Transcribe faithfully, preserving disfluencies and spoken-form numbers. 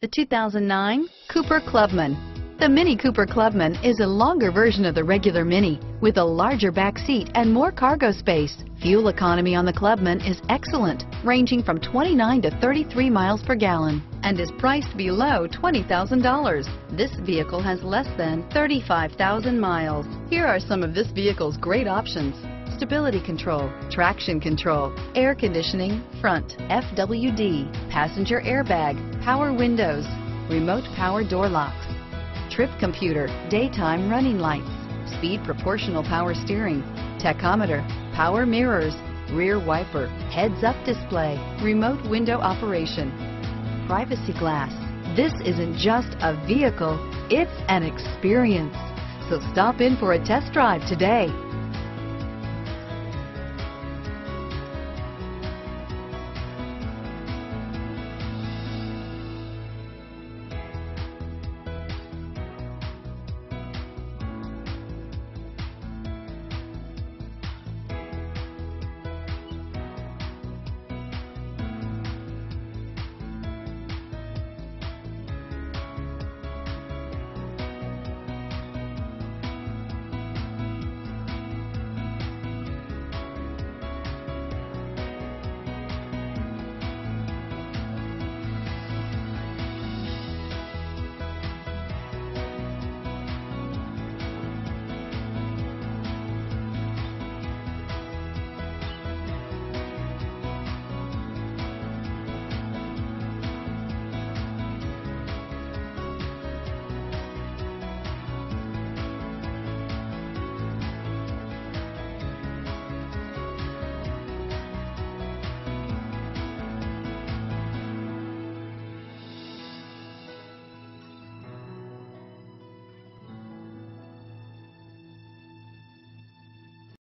The two thousand nine Cooper Clubman. The Mini Cooper Clubman is a longer version of the regular Mini with a larger back seat and more cargo space. Fuel economy on the Clubman is excellent, ranging from twenty-nine to thirty-three miles per gallon, and is priced below twenty thousand dollars. This vehicle has less than thirty-five thousand miles. Here are some of this vehicle's great options: stability control, traction control, air conditioning, front, F W D, passenger airbag, power windows, remote power door locks, trip computer, daytime running lights, speed proportional power steering, tachometer, power mirrors, rear wiper, heads-up display, remote window operation, privacy glass. This isn't just a vehicle, it's an experience. So stop in for a test drive today.